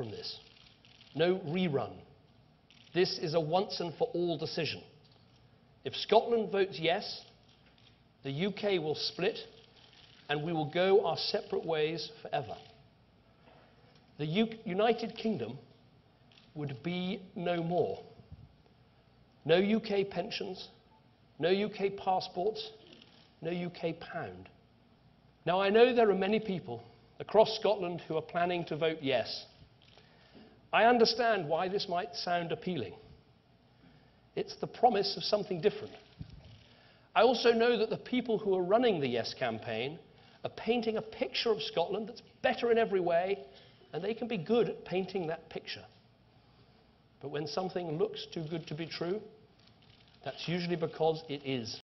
from this. No rerun. This is a once and for all decision. If Scotland votes yes, the UK will split and we will go our separate ways forever. The United Kingdom would be no more. No UK pensions, no UK passports, no UK pound. Now, I know there are many people across Scotland who are planning to vote yes. I understand why this might sound appealing. It's the promise of something different. I also know that the people who are running the Yes campaign are painting a picture of Scotland that's better in every way, and they can be good at painting that picture. But when something looks too good to be true, that's usually because it is.